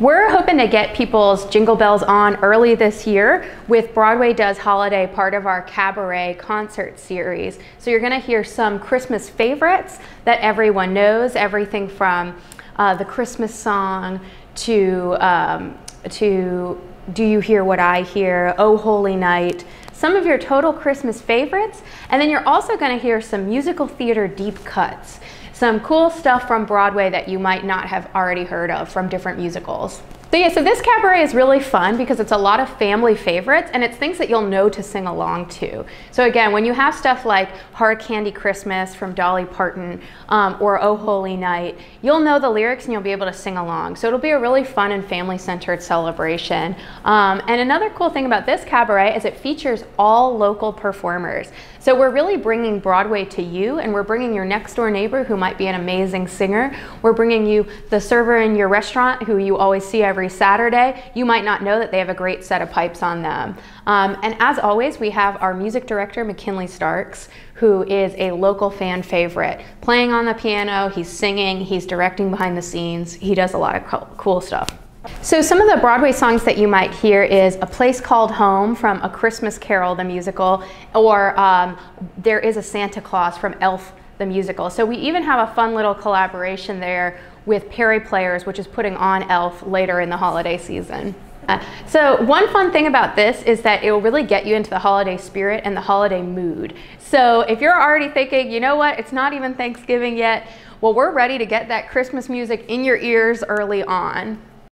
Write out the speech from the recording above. We're hoping to get people's jingle bells on early this year with Broadway Does Holiday, part of our cabaret concert series. So you're going to hear some Christmas favorites that everyone knows, everything from the Christmas song to Do You Hear What I Hear, Oh Holy Night, some of your total Christmas favorites. And then you're also going to hear some musical theater deep cuts, some cool stuff from Broadway that you might not have already heard of from different musicals. So yeah, so this cabaret is really fun because it's a lot of family favorites and it's things that you'll know to sing along to. So again, when you have stuff like Hard Candy Christmas from Dolly Parton or Oh Holy Night, you'll know the lyrics and you'll be able to sing along. So it'll be a really fun and family-centered celebration. And another cool thing about this cabaret is it features all local performers. So we're really bringing Broadway to you, and we're bringing your next door neighbor who might be an amazing singer. We're bringing you the server in your restaurant who you always see every Saturday. You might not know that they have a great set of pipes on them. And as always, we have our music director, McKinley Starks, who is a local fan favorite, playing on the piano, he's singing, he's directing behind the scenes, he does a lot of cool stuff. So some of the Broadway songs that you might hear is A Place Called Home from A Christmas Carol, the musical, or There Is a Santa Claus from Elf, the musical. So we even have a fun little collaboration there with Perry Players, which is putting on Elf later in the holiday season. So one fun thing about this is that it will really get you into the holiday spirit and the holiday mood. So if you're already thinking, you know what, it's not even Thanksgiving yet, well, we're ready to get that Christmas music in your ears early on.